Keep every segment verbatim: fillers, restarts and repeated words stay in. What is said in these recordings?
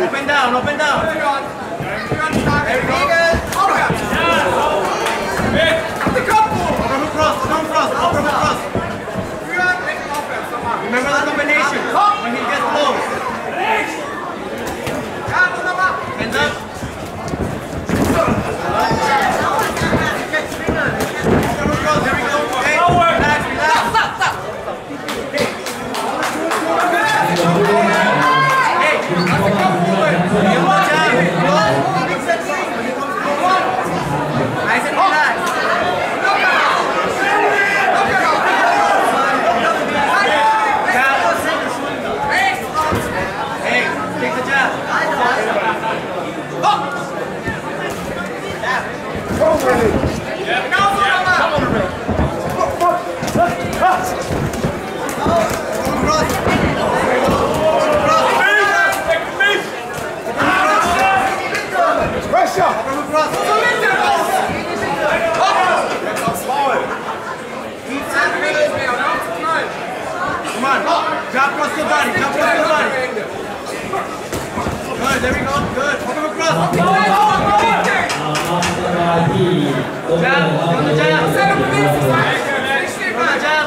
Open down, open down. Everyone, everyone start. Everyone. Up the couple. Over who cross, don't cross, over who cross. Everyone make an offense somehow. Remember the combination when he gets low. Hands up. Over who cross, there we go. Okay, relax, relax. Stop, stop, stop. Okay. Jump across the body, jump across the body. Good, there we go, good. Come across. Jump, on the jump. Set up Let's go. Let's go.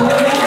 Wow.